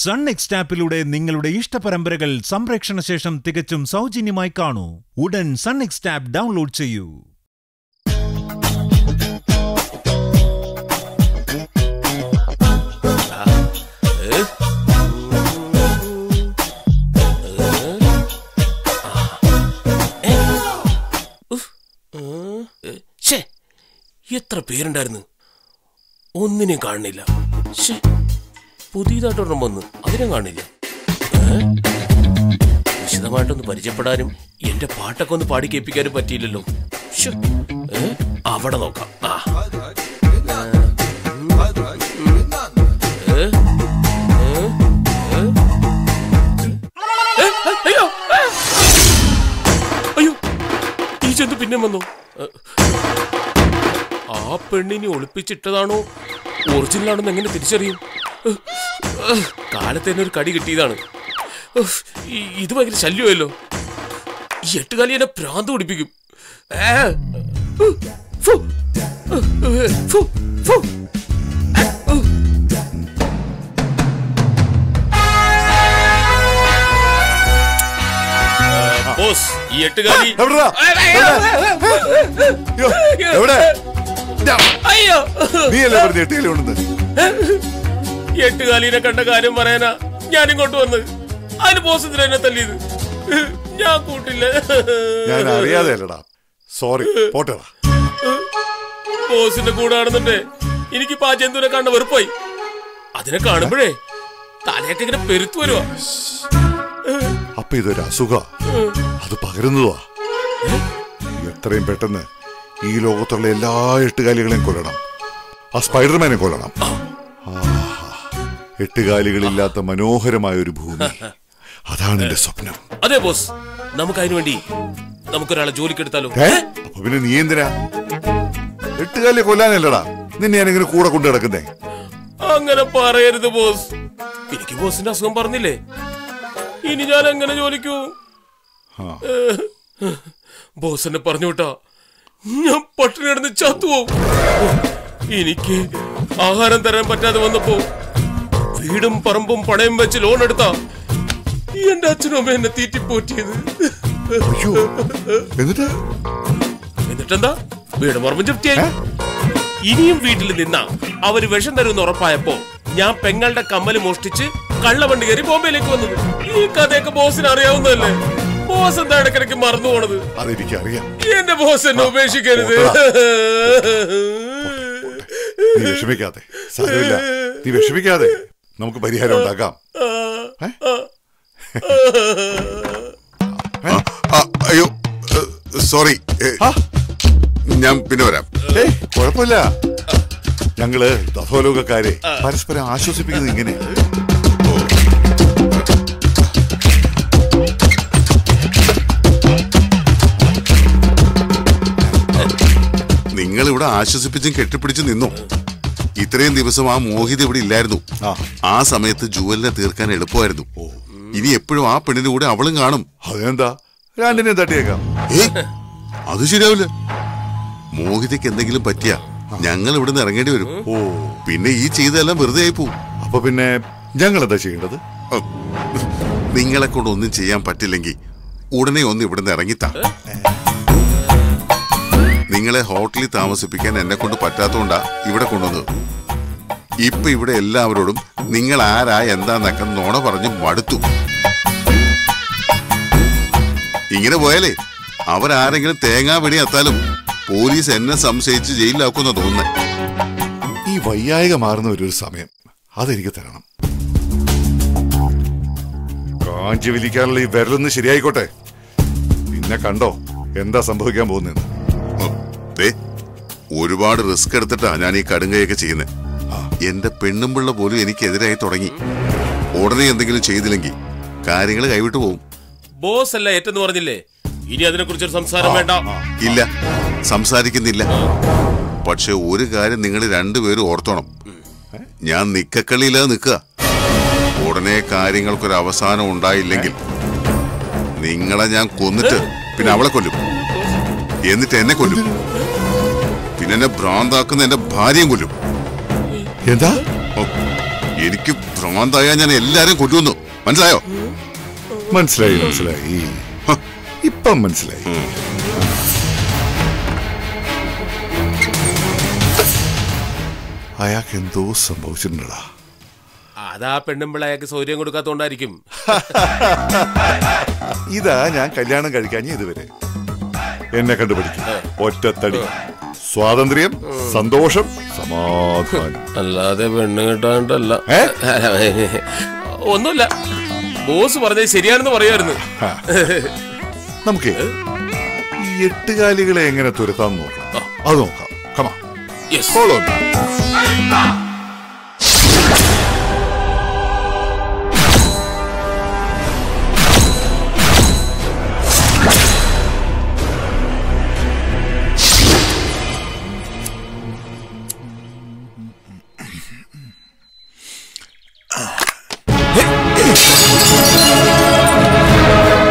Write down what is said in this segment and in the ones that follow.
Sun NXT ആപ്പിലൂടെ നിങ്ങളുടെ ഇഷ്ടപരമ്പരകൾ സംപ്രേക്ഷണ ശേഷം തികച്ചും സൗജന്യമായി കാണൂ. ഉടൻ Sun NXT ആപ്പ് ഡൗൺലോഡ് ചെയ്യൂ. ശേ, എത്ര പേരുണ്ടായിരുന്നു, ഒന്നിനെയും കാണുന്നില്ല. ശേ, പുതിയതായിട്ടൊന്നും വന്ന് അതിനെ കാണില്ല. വിശദമായിട്ടൊന്ന് പരിചയപ്പെടാനും എന്റെ പാട്ടൊക്കെ ഒന്ന് പാടി കേൾപ്പിക്കാനും പറ്റിയില്ലല്ലോ. അവിടെ നോക്കാം. അയ്യോ, ഈ ചെന്ന് പിന്നെ വന്നോ? ആ പെണ്ണിനെ ഒളിപ്പിച്ചിട്ടതാണോ ഒറിജിനലാണെന്ന് എങ്ങനെ തിരിച്ചറിയും? കാലത്ത് തന്നെ ഒരു കടി കിട്ടിയതാണ്. ഇത് ഭയങ്കര ശല്യമല്ലോ. ഈ എട്ടുകാലി എന്നെ ഭ്രാന്ത് പിടിപ്പിക്കും. എട്ടുകാലിനെ കണ്ട കാര്യം പറയാനാ ഞാൻ ഇങ്ങോട്ട് വന്ന്. അതിന് ബോസ് എന്നെ തല്ലിയത് ഞാൻ കൂട്ടില്ല. ഞാൻ അറിയാതെയല്ലടാ, സോറി. ബോസിന്റെ കൂടെ ആണെന്നുണ്ടേ എനിക്കിപ്പോ ആ ജന്തുവിനെ കണ്ട വെറുപ്പായി. അതിനെ കാണുമ്പോഴേ തലയൊക്കെ ഇങ്ങനെ പെരുത്തു വരുവാ. അപ്പൊ ഇതൊരു അസുഖ, അത് പകരുന്നതാ. എത്രയും പെട്ടെന്ന് ഈ ലോകത്തുള്ള എല്ലാ എട്ടുകാലികളെയും കൊല്ലണം. ആ സ്പൈഡർമാനെ കൊല്ലണം. എട്ടുകാലികളില്ലാത്ത മനോഹരമായ ഒരു ഭൂമി, അതാണ് എന്റെ സ്വപ്നം. അതെ ബോസ്, നമുക്ക് അതിനു വേണ്ടി നമുക്കൊരാളെ ജോലിക്കെടുത്താലോ? അപ്പൊ പിന്നെ നീ എന്തിനാ എട്ടുകാലിയെ കൊല്ലാനല്ലടാ നിന്നെ ഞാനിങ്ങനെ കൂടെ കൊണ്ടു കിടക്കുന്നേ. അങ്ങനെ പറയരുത് ബോസ്, എനിക്ക് ബോസിന്റെ അസുഖം പറഞ്ഞില്ലേ, ഇനി ഞാൻ എങ്ങനെ ജോലിക്കൂ? ബോസ് എന്നെ പറഞ്ഞു വിട്ടാ ഞാൻ പട്ടിണി കിടന്ന് ചത്തുപോകും. എനിക്ക് ആഹാരം തരാൻ പറ്റാതെ വന്നപ്പോ വീടും പറമ്പും പണയം വെച്ച് ലോൺ എടുത്താ എന്റെ അച്ഛനും അമ്മ എന്നെ തീറ്റിപ്പോറ്റിയത്. എന്നിട്ടെന്താ വീട് പറമ്പും ചുറ്റിയായി. ഇനിയും വീട്ടിൽ നിന്നാ അവര് വിഷം തരുമെന്ന് ഉറപ്പായപ്പോ ഞാൻ പെങ്ങളുടെ കമ്മല് മോഷ്ടിച്ച് കള്ളവണ്ടി കയറി ബോംബെയിലേക്ക് വന്നത്. ഈ കഥയൊക്കെ ബോസിന് അറിയാവുന്നതല്ലേ? ബോസ് എന്താ ഇടക്കിടയ്ക്ക് മറന്നു പോണത്? എന്റെ ബോസ് എന്നെ ഉപേക്ഷിക്കരുത്. നീ വിഷമിക്കാതെ നമുക്ക് പരിഹാരം ഉണ്ടാക്കാം. അയ്യോ സോറി, ഞാൻ പിന്നെ വരാം. കുഴപ്പമില്ല, ഞങ്ങള് ദഫോലോകക്കാരെ പരസ്പരം ആശ്വസിപ്പിക്കുന്നത് ഇങ്ങനെയാണ്. നിങ്ങളിവിടെ ആശ്വസിപ്പിച്ചും കെട്ടിപ്പിടിച്ചും നിന്നു. ഇത്രയും ദിവസം ആ മോഹിത് ഇവിടെ ഇല്ലായിരുന്നു. ആ സമയത്ത് ജുവലിനെ തീർക്കാൻ എളുപ്പമായിരുന്നു. ഇനി എപ്പോഴും ആ പെണ്ണിന്റെ കൂടെ അവളും കാണും. അതെന്താ, രണ്ടിനെയും തട്ടിയേക്കാം. അത് ശരിയാവില്ല. മോഹിതയ്ക്ക് എന്തെങ്കിലും പറ്റിയാ ഞങ്ങൾ ഇവിടെ നിന്ന് ഇറങ്ങേണ്ടി വരും. പിന്നെ ഈ ചെയ്തെല്ലാം വെറുതെ ആയി പോവും. അപ്പൊ പിന്നെ ഞങ്ങൾ എന്താ ചെയ്യേണ്ടത്? നിങ്ങളെ കൊണ്ട് ഒന്നും ചെയ്യാൻ പറ്റില്ലെങ്കിൽ ഉടനെ ഒന്ന് ഇവിടെ നിന്ന് ഇറങ്ങിത്താ. നിങ്ങളെ ഹോട്ടലിൽ താമസിപ്പിക്കാൻ എന്നെ കൊണ്ട് പറ്റാത്തോണ്ടാ ഇവിടെ കൊണ്ടുവന്നത്. ഇപ്പൊ ഇവിടെ എല്ലാവരോടും നിങ്ങൾ ആരാ എന്താന്നൊക്കെ നോണ പറഞ്ഞ് മടുത്തു. ഇങ്ങനെ പോയാലേ അവരാരെങ്കിലും തേങ്ങാ പിടി എത്താലും പോലീസ് എന്നെ സംശയിച്ച് ജയിലിലാക്കുന്ന തോന്നുന്നേ. ഈ വയ്യായിക മാറുന്ന ഒരു സമയം അതെനിക്ക് തരണം. കാഞ്ചി വിളിക്കാനുള്ള ഈ വിരലൊന്ന് ശരിയായിക്കോട്ടെ, പിന്നെ കണ്ടോ എന്താ സംഭവിക്കാൻ പോകുന്നത്. ഒരുപാട് റിസ്ക് എടുത്തിട്ടാ ഞാൻ ഈ കടുങ്കയൊക്കെ ചെയ്യുന്നത്. എന്റെ പെണ്ണുമ്പിള്ള പോലും എനിക്കെതിരായി തുടങ്ങി. ഉടനെ എന്തെങ്കിലും ചെയ്തില്ലെങ്കിൽ കാര്യങ്ങൾ കൈവിട്ടു പോകും. ബോസ് അല്ല ഏറ്റെന്ന് പറഞ്ഞില്ലേ, ഇനി അതിനെക്കുറിച്ചൊരു സംസാരം വേണ്ട. ഇല്ല, സംസാരിക്കുന്നില്ല. പക്ഷെ ഒരു കാര്യം നിങ്ങൾ രണ്ടുപേരും ഓർത്തോണം, ഞാൻ നിക്കക്കളിയില്ലാതെ നിൽക്കുക. ഉടനെ കാര്യങ്ങൾക്കൊരു അവസാനം ഉണ്ടായില്ലെങ്കിൽ നിങ്ങളെ ഞാൻ കൊന്നിട്ട് പിന്നെ അവളെ കൊല്ലും, എന്നിട്ട് എന്നെ കൊല്ലും, പിന്നെ എന്നെ ഭ്രാന്താക്കുന്ന എന്റെ ഭാര്യയും കൊല്ലും. എന്താ എനിക്ക് ഭ്രമാന്തായ ഞാൻ എല്ലാരും കൊണ്ടുവന്നു. മനസ്സിലായോ? മനസ്സിലായി മനസ്സിലായി ഇപ്പം മനസ്സിലായി. അയാൾക്ക് എന്തോ സംഭവിച്ചിട്ടുണ്ടടാ. അതാ പെണ്ണുമ്പിള അയാൾക്ക് സൗകര്യം കൊടുക്കാത്തോണ്ടായിരിക്കും. ഇതാ ഞാൻ കല്യാണം കഴിക്കാഞ്ഞ ഇതുവരെ. എന്നെ കണ്ടുപിടിക്കും ഒറ്റത്തടി. സ്വാതന്ത്ര്യം, സന്തോഷം, സമാധാനം. അല്ലാതെ പെണ്ണ് കിട്ടാണ്ടല്ല. ഒന്നുമില്ല, ബോസ് പറഞ്ഞത് ശരിയാണെന്ന് പറയായിരുന്നു. നമുക്ക് ഈ എട്ടുകാലികളെ എങ്ങനെ തുരത്താന്ന് നോക്കാം, അത് നോക്കാം. കമാ. Yes. Hold on.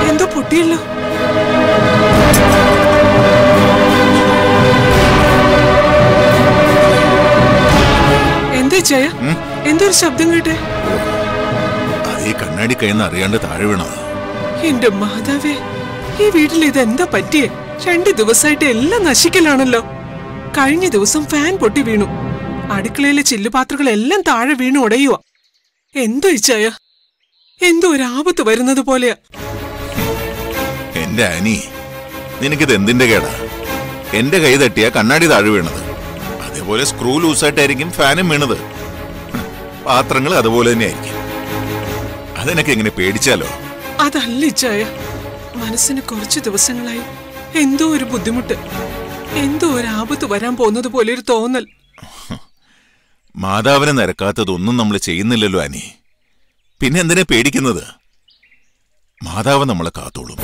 എന്തോ പൊട്ടിയല്ലോ. എന്തൊരു ശബ്ദം കേട്ടെ. അതേ കണ്ണാടി കൈന്ന് അറിയാണ്ട് താഴെ വീണത്. എന്റെ മാതാവേ, ഈ വീട്ടിൽ ഇതെന്താ പറ്റിയേ? രണ്ടു ദിവസമായിട്ട് എല്ലാം നശിക്കലാണല്ലോ. കഴിഞ്ഞ ദിവസം ഫാൻ പൊട്ടി വീണു, അടുക്കളയിലെ ചില്ലുപാത്രങ്ങളെല്ലാം താഴെ വീണു ഉടയുക. എന്തോ ഇച്ചായ, എന്തോ ഒരു ആപത്ത് വരുന്നത് പോലെയാ. എന്റെ അനി, നിനക്കിത് എന്തിന്റെ കേടാ? എന്റെ കൈ തട്ടിയാ കണ്ണാടി താഴെ വീണത്. അതുപോലെ സ്ക്രൂ ലൂസായിട്ടായിരിക്കും ഫാനും വീണത്. പാത്രങ്ങൾ അതുപോലെ തന്നെയായിരിക്കും. അതെനിക്ക് എങ്ങനെ പേടിച്ചാലോ? അതല്ല ഇച്ചായ, മനസ്സിന് കുറച്ച് ദിവസങ്ങളായി എന്തോ ഒരു ബുദ്ധിമുട്ട്, എന്തോ ഒരു ആപത്ത് വരാൻ പോകുന്നത് പോലെ ഒരു തോന്നൽ. മാതാവിനെ നിരക്കാത്തതൊന്നും നമ്മൾ ചെയ്യുന്നില്ലല്ലോ അനി, പിന്നെ എന്തിനെ പേടിക്കുന്നത്? മാതാവ് നമ്മളെ കാത്തോളും.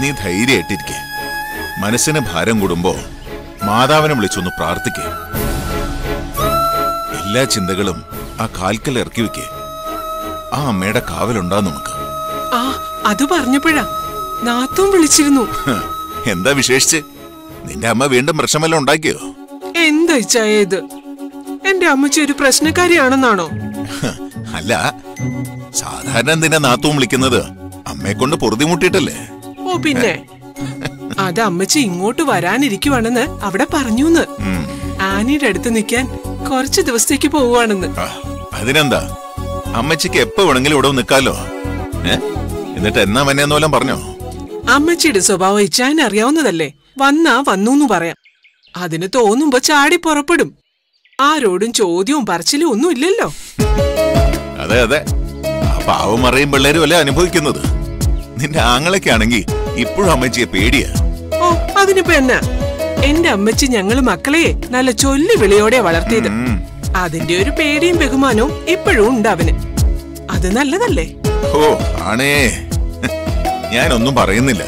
നീ ധൈര്യമായിട്ടിരിക്കെ. മനസ്സിന് ഭാരം കൂടുമ്പോ മാതാവിനെ വിളിച്ചൊന്ന് പ്രാർത്ഥിക്കേ. എല്ലാ ചിന്തകളും ആ കാൽക്കൽ ഇറക്കി വെക്കേ. ആ അമ്മയുടെ കാവലുണ്ടാ നമുക്ക്. ആ, അത് പറഞ്ഞപ്പോഴാ നാത്തും വിളിച്ചിരുന്നു. എന്താ വിശേഷിച്ച്? നിന്റെ അമ്മ വീണ്ടും പ്രശ്നമെല്ലാം ഉണ്ടാക്കിയോ? എന്താ ഇത്, എന്റെ അമ്മച്ചി ഒരു പ്രശ്നക്കാരിയാണെന്നാണോ? അല്ല, സാധാരണ നിന്റെ നാത്തും വിളിക്കുന്നത് അമ്മയെ കൊണ്ട് പൊറുതിമുട്ടിട്ടല്ലേ? ഓ പിന്നെ, അത് അമ്മച്ചി ഇങ്ങോട്ട് വരാനിരിക്കുവാണെന്ന് അവിടെ പറഞ്ഞൂന്ന്. ആനിയുടെ അടുത്ത് നിൽക്കാൻ കുറച്ച് ദിവസത്തേക്ക് പോവാണെന്ന്. അതിനെന്താ, അമ്മച്ചിക്ക് എപ്പോ വേണമെങ്കിലും ഇവിടെ നിൽക്കാലോ. എന്നിട്ട് എന്നാ മന്നെന്നോലും പറഞ്ഞോ? അമ്മച്ചിയുടെ സ്വഭാവം ഇച്ചാൻ അറിയാവുന്നതല്ലേ. വന്നാ വന്നൂന്ന് പറയാം, അതിന് തോന്നുമ്പോ ചാടി പുറപ്പെടും. ആരോടും ചോദ്യവും പറച്ചിലും ഒന്നും ഇല്ലല്ലോ. അതെ അതെ, പാവം അറിയും പിള്ളേരും അല്ലേ അനുഭവിക്കുന്നത്. നിന്റെ ആങ്ങളൊക്കെ ആണെങ്കിൽ ഇപ്പോഴും അമ്മച്ചിയെ പേടിയാ. ഓ അതിനിപ്പോ എന്നാ, എന്റെ അമ്മച്ചി ഞങ്ങള് മക്കളെ നല്ല ചൊല്ലി വിളിയോടെ വളർത്തിയത്. അതിന്റെ ഒരു പേടിയും ബഹുമാനവും ഇപ്പോഴും ഉണ്ട് അവന്. അത് നല്ലതല്ലേ? ഓ ആണേ, ഞാനൊന്നും പറയുന്നില്ല.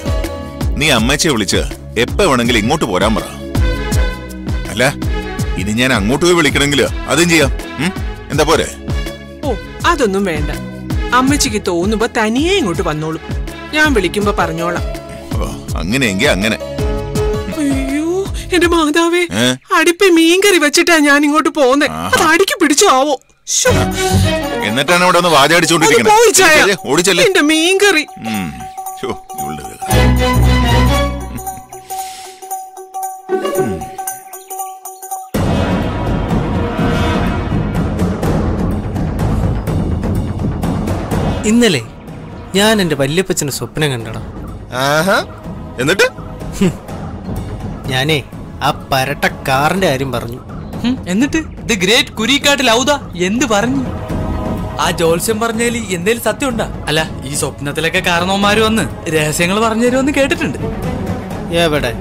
നീ അമ്മച്ചിയെ വിളിച്ച് എപ്പോ വേണമെങ്കിലും ഇങ്ങോട്ട് പോരാൻ പറ. അല്ല, ഇനി ഞാൻ അങ്ങോട്ട് പോയി വിളിക്കണമെങ്കില് അതും ചെയ്യാം. എന്താ പോരെ? ഓ അതൊന്നും വേണ്ട, അമ്മച്ചിക്ക് തോന്നുമ്പോ തനിയെ ഇങ്ങോട്ട് വന്നോളൂ. ഞാൻ വിളിക്കുമ്പോ പറഞ്ഞോളാം. അങ്ങനെയെങ്കി അങ്ങനെ. അയ്യോ എന്റെ മാതാവേ, അടുപ്പി മീൻകറി വെച്ചിട്ടാ ഞാൻ ഇങ്ങോട്ട് പോന്നെ. അത് അടിക്ക് പിടിച്ചു ആവോ? എന്നിട്ടാണ് ഇവിടെ ഒന്ന് വാചാടിച്ചോണ്ടിരിക്കുന്നത് എന്റെ മീൻകറി. ഇന്നലെ ഞാൻ എന്റെ വല്യപ്പച്ചന്റെ സ്വപ്നം കണ്ടണം. എന്നിട്ട് ഞാനേ ആ പരട്ട കാറിന്റെ കാര്യം പറഞ്ഞു. എന്നിട്ട് ദി ഗ്രേറ്റ് കുരിക്കാട്ട് ലൗദ എന്ത് പറഞ്ഞു? ആ ജോത്സ്യം പറഞ്ഞതിൽ എന്തേലും സത്യം ഉണ്ടാ? അല്ല, ഈ സ്വപ്നത്തിലൊക്കെ കാരണവന്മാര് വന്ന് രഹസ്യങ്ങൾ പറഞ്ഞു തരുമെന്ന് കേട്ടിട്ടുണ്ട്. എവിടെ?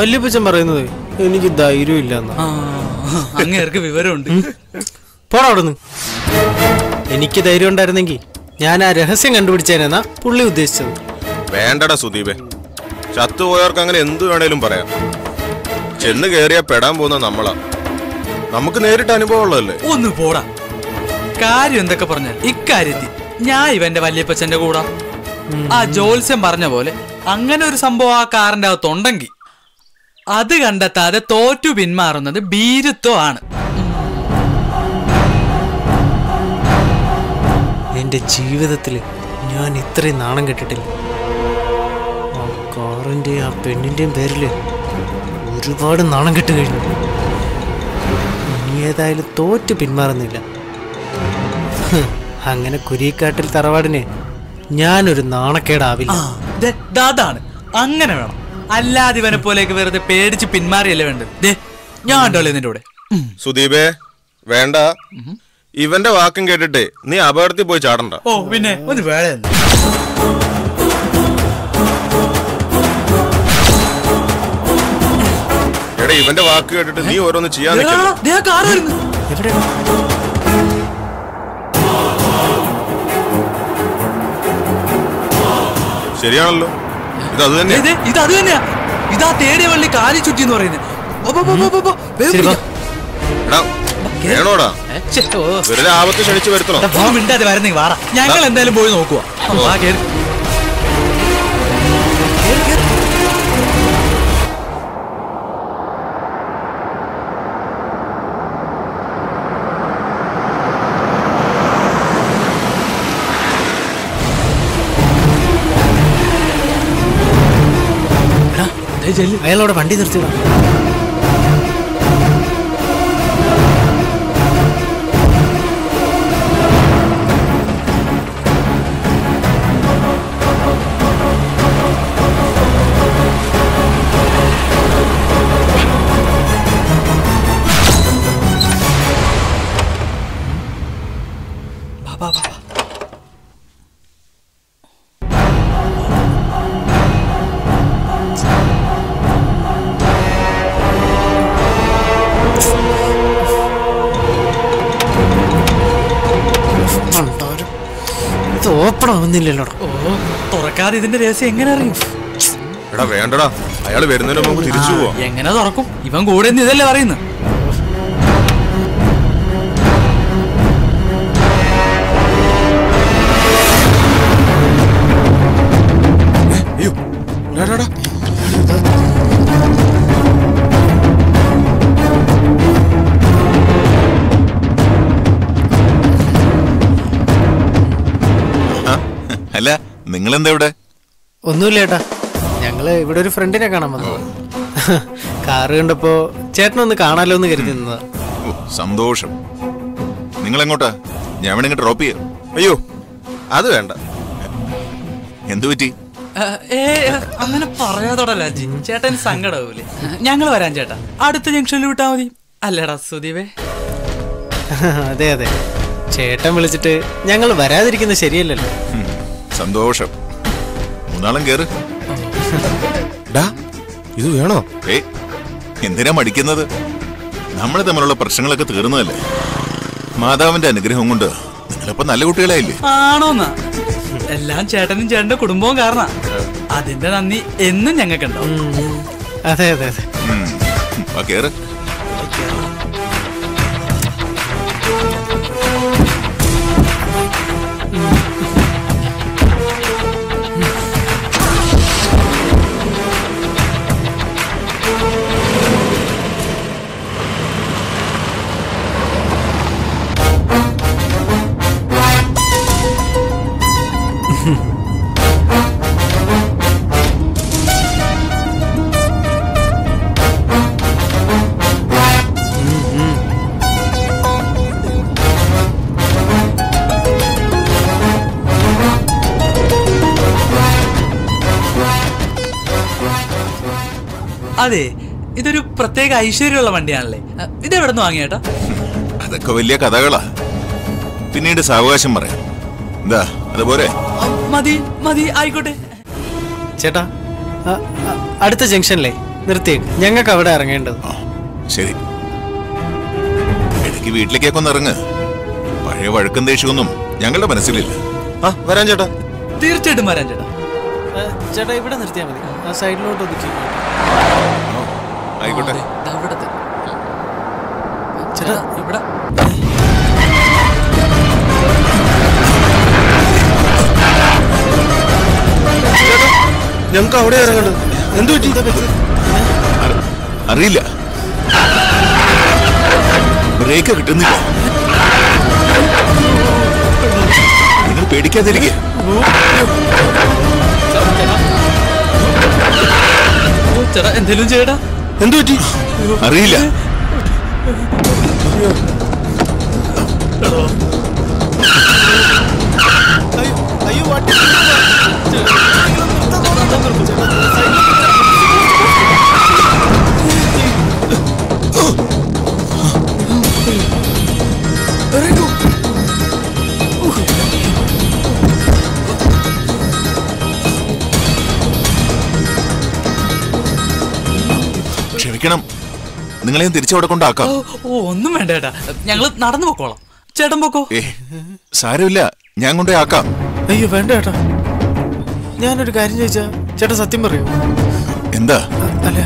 വല്യപ്പച്ചൻ പറയുന്നത് എനിക്ക് ധൈര്യം ഇല്ലെന്ന്. അങ്ങേർക്ക് വിവരമുണ്ട്. പോടാ അവിടുന്ന്. എനിക്ക് ധൈര്യം ഉണ്ടായിരുന്നെങ്കിൽ ഞാൻ ആ രഹസ്യം കണ്ടുപിടിച്ചേനെന്നാ പുള്ളി ഉദ്ദേശിച്ചത്. വേണ്ടടാ സുദീപേ, ചത്തുപോയവർക്ക് അങ്ങനെ എന്തു വേണേലും പറയാം. ചെന്ന് കേറിയാ പെടാൻ പോകുന്ന നമ്മളാ, നമുക്ക് നേരിട്ട് അനുഭവമുള്ളതല്ലേ. ഒന്ന് പോടാ. കാര്യം എന്തൊക്കെ പറഞ്ഞാൽ ഇക്കാര്യത്തിൽ ഞാൻ ഇവന്റെ വല്യപ്പച്ചന്റെ കൂടാ. ആ ജോത്സ്യം പറഞ്ഞ പോലെ അങ്ങനെ ഒരു സംഭവം ആ കാറിന്റെ അകത്തുണ്ടെങ്കിൽ അത് കണ്ടെത്താതെ തോറ്റു പിന്മാറുന്നത് ഭീരുത്വമാണ്. എൻ്റെ ജീവിതത്തിൽ ഞാൻ ഇത്രയും നാണം കെട്ടിട്ടില്ല. ആ കാറിൻ്റെയും ആ പെണ്ണിൻ്റെയും പേരിൽ ഒരുപാട് നാണം കെട്ട് കഴിഞ്ഞു. ഇനി ഏതായാലും തോറ്റ് പിന്മാറുന്നില്ല. അങ്ങനെ കുരിക്കാട്ടിൽ തറവാടിനെ ഞാനൊരു നാണക്കേടാവില്ല. അതാണ്, അങ്ങനെ വേണം. അല്ലാതെ ഇവനെ പോലെയൊക്കെ വെറുതെ പേടിച്ച് പിന്മാറിയല്ലേ വേണ്ടത്. ഞാൻ ഉണ്ടോളെ നിന്റെ കൂടെ. സുദീപേ വേണ്ട, ഇവന്റെ വാക്കും കേട്ടിട്ട് നീ അപകടത്തിൽ പോയി ചാടണ്ട. ഓ പിന്നെ ഒരു വേള എടാ, ഇവന്റെ വാക്ക് കേട്ടിട്ട് നീ ഓരോന്ന് ചെയ്യാൻ ശരിയാണല്ലോ. ഇത് അത് തന്നെയാ ഇതാ തേടിയ വള്ളി കാലി ചുറ്റി എന്ന് പറയുന്നത്. ആപത്ത് ക്ഷണിച്ചു വരുത്തണോ? മിണ്ടാതെ വരുന്നേ വാറ, ഞങ്ങൾ എന്തായാലും പോയി നോക്കുക. അയാളോട് വണ്ടി നിർത്തിടാം. ഇതിന്റെ രഹസ്യം എങ്ങനെ അറിയും? എടാ വേണ്ടടാ, അയാൾ വരുന്നതിന് മുമ്പ് തിരിച്ചു പോവാ. എങ്ങനെ തുറക്കും? ഇവൻ കൂടെ ഇതല്ലേ പറയുന്നത്. അല്ല നിങ്ങളെന്താ ഇവിടെ? ഒന്നുമില്ല ചേട്ടാ, ഞങ്ങള് ഇവിടെ ഒരു ഫ്രണ്ടിനെ കാണാൻ വന്നു. കാറ് കണ്ടപ്പോ ചേട്ടനൊന്ന് കാണാലോ എന്ന് കരുതി നിന്നതാ. സന്തോഷം. നിങ്ങൾ എങ്ങോട്ടാ? ഞാൻ വേണമെങ്കിൽ ഡ്രോപ്പ് ചെയ്യാം. അയ്യോ അത് വേണ്ട. എന്തു പറ്റി? അങ്ങനെ പറയാതോടല്ല ചേട്ടൻ, സങ്കടാവൂലേ? ഞങ്ങൾ വരാൻ ചേട്ടാ, അടുത്ത ജംഗ്ഷനിൽ വിട്ടാ മതി. അല്ലടാ സുദീപേ. അതെ അതെ, ചേട്ടൻ വിളിച്ചിട്ട് ഞങ്ങൾ വരാതിരിക്കുന്നത് ശരിയല്ലല്ലോ. സന്തോഷം. മൂന്നാളും കേറ്. ഇത് വേണോ? ഏ എന്തിനാ മടിക്കുന്നത്? നമ്മൾ തമ്മിലുള്ള പ്രശ്നങ്ങളൊക്കെ തീർന്നതല്ലേ. മാതാവിന്റെ അനുഗ്രഹം കൊണ്ട് നിങ്ങളിപ്പോ നല്ല കുട്ടികളായില്ലേ? ആണോന്നാ? എല്ലാം ചേട്ടനും ചേട്ടന്റെ കുടുംബവും കാരണം. അതിന്റെ നന്ദി എന്നും ഞങ്ങൾക്കുണ്ടോ? അതെ അതെ അതെ. കേറ്. അതെ, ഇതൊരു പ്രത്യേക ഐശ്വര്യമുള്ള വണ്ടിയാണല്ലേ. ഇതെവിടെ നിന്ന് വാങ്ങിയ ചേട്ടാ? അതൊക്കെ വലിയ കഥകളാ, പിന്നീട് സാവകാശം പറയാം. എന്താ അതുപോലെ? മതി മതി, ആയിക്കോട്ടെ ചേട്ടാ. അടുത്ത ജംഗ്ഷനിലേ നിർത്തിയേ, ഞങ്ങൾക്ക് അവിടെ ഇറങ്ങേണ്ടത്. ശരി, ഇടയ്ക്ക് വീട്ടിലേക്കൊക്കെ ഒന്ന് ഇറങ്ങ്. പഴയ വഴക്കും ദേഷ്യമൊന്നും ഞങ്ങളുടെ മനസ്സിലില്ല. ആ വരാൻ ചേട്ടാ, തീർച്ചയായിട്ടും വരാൻ ചേട്ടാ. ചേട്ടാ ഇവിടെ നിർത്തിയാൽ മതി, ആ സൈഡിലോട്ട് ഒതുക്കി. ആയിക്കോട്ടെ ചേട്ടാ. ഇവിടെ ഞങ്ങൾക്ക് അവിടെ ഇറങ്ങണ്ട. എന്ത് പറ്റി? അറിയില്ല, ബ്രേക്ക് കിട്ടുന്നില്ല. നിങ്ങൾ നിങ്ങളെയും തിരിച്ചവിടെ കൊണ്ടാക്കാം. ഒന്നും വേണ്ട, ഞങ്ങൾ നടന്നു പോക്കോളാം. ചേട്ടൻ പോക്കോ. സാരമില്ല, ഞാൻ കൊണ്ടേ ആക്കാം. അയ്യോ വേണ്ട ചേട്ടാ, ഞാനൊരു കാര്യം ചോദിച്ചാ ചേട്ടൻ സത്യം പറയൂ. എന്താ? അല്ല,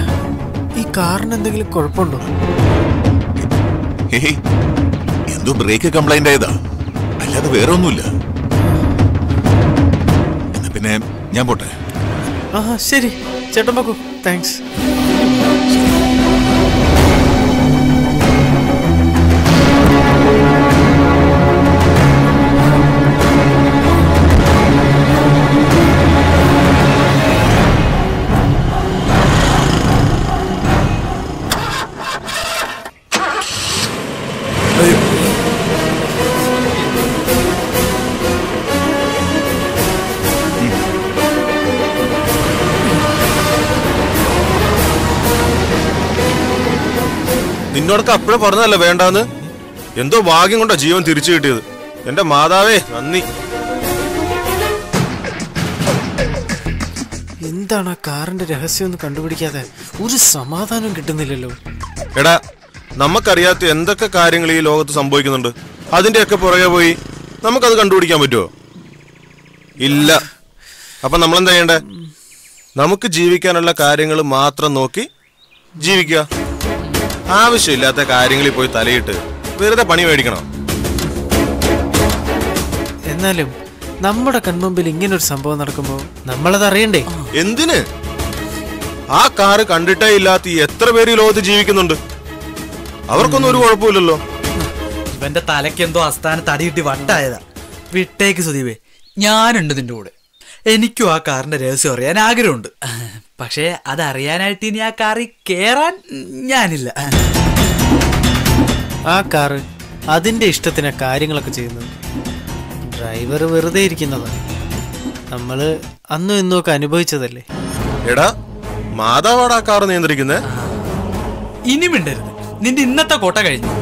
ഈ കാറിന് എന്തെങ്കിലും കുഴപ്പമുണ്ടോ? എന്തോ ബ്രേക്ക് കംപ്ലൈന്റ് ആയതാ, അല്ലാതെ വേറെ ഒന്നുമില്ല. എന്നാ പിന്നെ ഞാൻ പോട്ടെ. ആ ശരി ചേട്ടൻ പോക്കോ. താങ്ക്സ്. നിന്നോടൊക്കെ അപ്പഴേ പറഞ്ഞതല്ലേ വേണ്ടാന്ന്. എന്തോ ഭാഗ്യം കൊണ്ടാ ജീവൻ തിരിച്ചു കിട്ടിയത്. എന്റെ മാതാവേ നന്ദി. എന്താണ് ആ കാറിന്റെ രഹസ്യം എന്ന് കണ്ടുപിടിക്കാതെ ഒരു സമാധാനം കിട്ടുന്നില്ലല്ലോ. എടാ, നമുക്കറിയാത്ത എന്തൊക്കെ കാര്യങ്ങൾ ഈ ലോകത്ത് സംഭവിക്കുന്നുണ്ട്. അതിന്റെയൊക്കെ പുറകെ പോയി നമുക്കത് കണ്ടുപിടിക്കാൻ പറ്റുമോ? ഇല്ല. അപ്പൊ നമ്മളെന്താ ചെയ്യണ്ടേ? നമുക്ക് ജീവിക്കാനുള്ള കാര്യങ്ങൾ മാത്രം നോക്കി ജീവിക്കുക. ആവശ്യമില്ലാത്ത കാര്യങ്ങളിൽ പോയി തലയിട്ട് വെറുതെ പണി മേടിക്കണം. എന്നാലും നമ്മുടെ കൺമുമ്പിൽ ഇങ്ങനൊരു സംഭവം നടക്കുമ്പോ നമ്മളത് അറിയണ്ടേ? എന്തിന്? ആ കാറ് കണ്ടിട്ടേ ഇല്ലാത്ത എത്ര പേര് ലോകത്ത് ജീവിക്കുന്നുണ്ട്. അവർക്കൊന്നും ഒരു കുഴപ്പമില്ലല്ലോ. ഇവന്റെ തലക്കെന്തോ അസ്ഥാനത്ത് അടിയിട്ട് വട്ടായതാ. വിട്ടേക്ക് സുദീപേ, ഞാനുണ്ട് നിന്റെ കൂടെ. എനിക്കും ആ കാറിന്റെ രഹസ്യം അറിയാൻ ആഗ്രഹമുണ്ട്. പക്ഷേ അതറിയാനായിട്ട് ഇനി ആ കാറിൽ കേറാൻ ഞാനില്ല. ആ കാറ് അതിന്റെ ഇഷ്ടത്തിന് കാര്യങ്ങളൊക്കെ ചെയ്യുന്നത്. ഡ്രൈവർ വെറുതെ ഇരിക്കുന്നതാണ്. നമ്മള് അന്നും ഇന്നും ഒക്കെ അനുഭവിച്ചതല്ലേ. എടാ മാതാവാണ് ആ കാറ് നിയന്ത്രിക്കുന്നത്. ഇനി മിണ്ടരുത്, നിന്റെ ഇന്നത്തെ കോട്ട കഴിഞ്ഞു.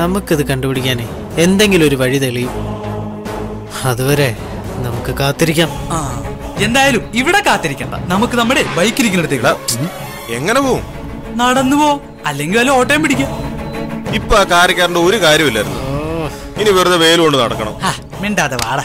നമുക്കിത് കണ്ടുപിടിക്കാനേ എന്തെങ്കിലും ഒരു വഴി തെളിയും. അതുവരെ നമുക്ക് കാത്തിരിക്കാം. എന്തായാലും ഇവിടെ കാത്തിരിക്കണ്ട, നമുക്ക് നമ്മുടെ ബൈക്കിരിക്കുന്നിടത്തേക്ക് എങ്ങനെ പോവും? നടന്നു പോവും, അല്ലെങ്കിൽ വല്ല ഓട്ടോയും പിടിക്കാം. ഇപ്പൊ ആ കാറിക്കാരന്റെ ഒരു കാര്യമില്ലായിരുന്നു. ഇനി വെറുതെ വെയിൽ കൊണ്ട് നടക്കണം. മിണ്ടാതെ വാടാ.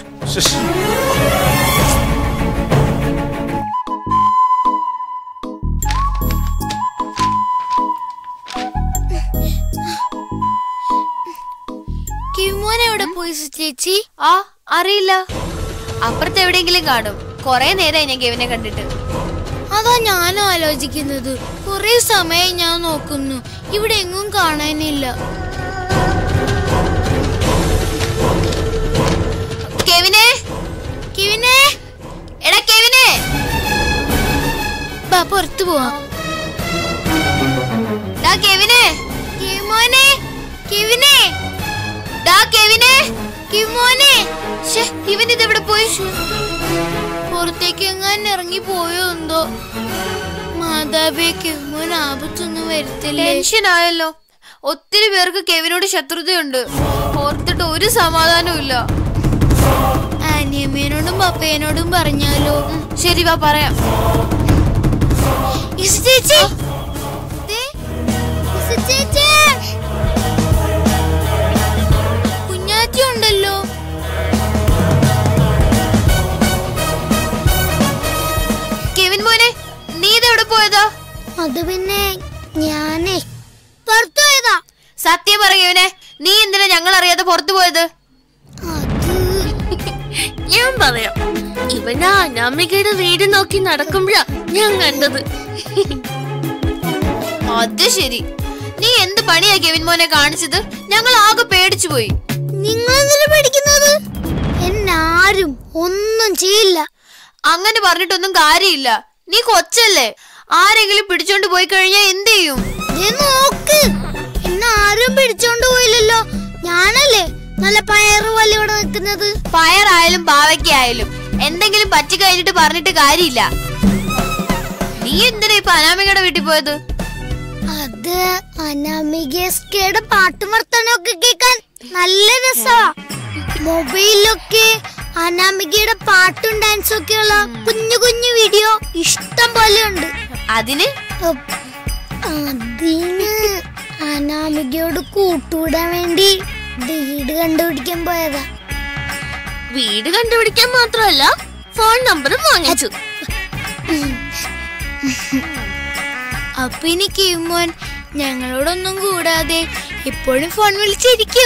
കിമോനെവിടെ പോയി ചേച്ചി? ആ അറിയില്ല, അപ്പുറത്ത് എവിടെയെങ്കിലും കാണും. കൊറേ നേരമായി ഞാൻ ഗെവിനെ കണ്ടിട്ട്. അതാ ഞാനും ആലോചിക്കുന്നത്. കൊറേ സമയം ഞാൻ നോക്കുന്നു, ഇവിടെ എങ്ങും കാണാനില്ല. കെവിനെ, കെവിനെ, എടാ കെവിനെ, ബാ പുറത്തു പോവാ. ഡാ കെവിനെ, കിമോനെ, കെവിനെ, ഡാ കെവിനെ, കിമോനെ. ശേ, ഇവൻ ഇതെവിടെ പോയി? പുറത്തേക്ക് എങ്ങാനും ഇറങ്ങി പോയോ എന്തോ. മാതാവേ, കെവിൻ ആപത്തൊന്നും വരുത്തില്ല. ടെൻഷൻ ആയല്ലോ. ഒത്തിരി പേർക്ക് കെവിനോട് ശത്രുതയുണ്ട്. ഓർത്തിട്ട് ഒരു സമാധാനവും ഇല്ല. ആനിയമ്മേനോടും പപ്പേനോടും പറഞ്ഞാലോ? ശരി വാ, പറയാം. കുഞ്ഞാറ്റി ഉണ്ടല്ലോ. അത് പിന്നെ ഞാനേ പുറത്തു പോയതാ. സത്യം പറയൂനെ, നീ എന്തിനാ ഞങ്ങൾ അറിയാതെ പുറത്തു പോയത്? ഞാൻ പറയാം. ഇവനാ അനാമികയുടെ വീട് നോക്കി നടക്കുമ്പോഴാ ഞാൻ കണ്ടത്. അത് ശരി, നീ എന്ത് പണിയാ കെവിൻ മോനെ കാണിച്ചത്? ഞങ്ങൾ ആകെ പേടിച്ചു പോയി. നിങ്ങൾ Chilla Angan parted on the Garilla Nicocelle. Are regularly pitched on to Boycaria in the you. Then okay. In Arum pitched on to Willilla Yanale Nalapire Fire Island Bavaki Island. Ending Pachica into Parnit Garilla. Need the Panamica Vitipodu. Other Anamiga scared apart to Martanokikan. Nallerasa mobile okay anamigade paattu dance okay alla kunju kunju video ishtam pole undu adine anamigade kootudan vendi veedu kandupidikan poyada veedu kandupidikan maathralla phone number vaangichu appo iniki mon ഞങ്ങളോടൊന്നും കൂടാതെ ഇപ്പോഴും phone വിളിച്ചിരിക്കോ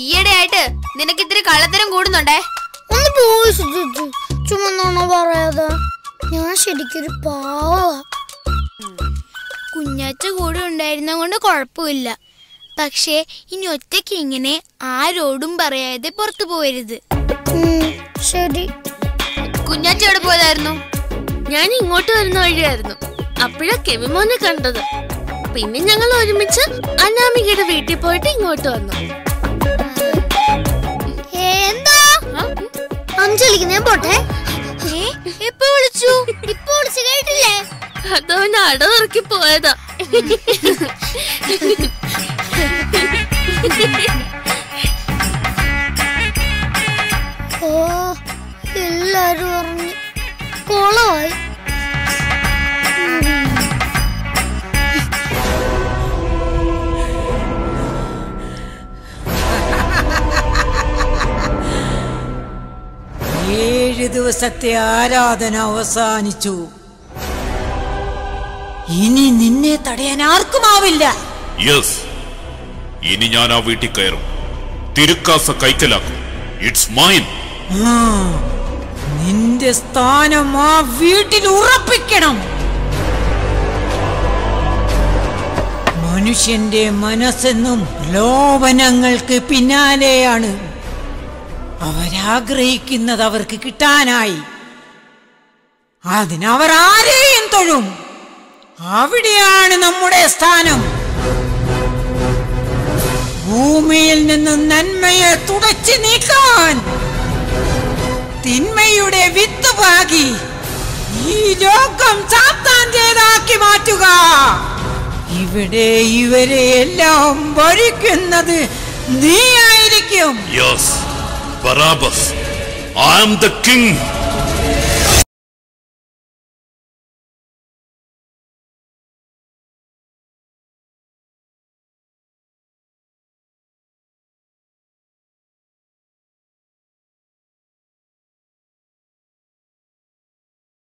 ഈയടെ ആയിട്ട് നിനക്ക് ഇത്ര കള്ളത്തരം കൂടുന്നുണ്ടേ ഒന്ന് പോയി സുജിജി ചുമ്മാ നൊണ പറയാതെ ഞാൻ ശരിക്കൊരു പാവാ കുഞ്ഞാറ്റ കൂടെ ഉണ്ടായിരുന്ന കൊണ്ട് കുഴപ്പമില്ല പക്ഷേ ഇനി ഒറ്റയ്ക്ക് ഇങ്ങനെ ആരോടും പറയാതെ പുറത്തു പോവരുത് ശരി കുഞ്ഞാറ്റ എവിടെ പോയതായിരുന്നു ഞാൻ ഇങ്ങോട്ട് വരുന്ന വഴിയായിരുന്നു അപ്പോൾ കെവിമോനെ കണ്ടത് പിന്നെ ഞങ്ങൾ ഒരുമിച്ച് അനാമികയുടെ വീട്ടിൽ പോയിട്ട് ഇങ്ങോട്ട് വന്നു. എന്താ? അംജലിക്ക് ഞാൻ പോട്ടെ. എപ്പോ വിളിച്ചു? ഇപ്പോ വിളിച്ചു കേട്ടില്ലേ? അതവൻ അടവർക്കി പോയതാ. ഓ എല്ലാരും ഉറങ്ങി കോളമായി. ദിവസത്തെ ആരാധന അവസാനിച്ചു ഇനി നിന്നെ തടയാൻ ആർക്കുമാവില്ല യെസ് ഇനി ഞാൻ ആ വീട്ടിൽ കയറും തിരുക്കാസ കൈക്കലാക്കും ഇറ്റ്സ് മൈൻ നിന്റെ സ്ഥാനം ആ വീട്ടിൽ ഉറപ്പിക്കണം മനുഷ്യന്റെ മനസ്സെന്നും ലോഭനങ്ങൾക്ക് പിന്നാലെയാണ് അവരാഗ്രഹിക്കുന്നത് അവർക്ക് കിട്ടാനായി അതിനവർ ആരെയും തൊഴും അവിടെയാണ് നമ്മുടെ സ്ഥാനം ഭൂമിയിൽ നിന്ന് നന്മയെ തുടച്ചു നീക്കാൻ തിന്മയുടെ വിത്ത് പാകി ഈ ലോകം സാത്താന്റേതാക്കി മാറ്റുക ഇവിടെ ഇവരെ എല്ലാം ഭരിക്കുന്നത് നീ ആയിരിക്കും Yes. Barabbas, I am the king.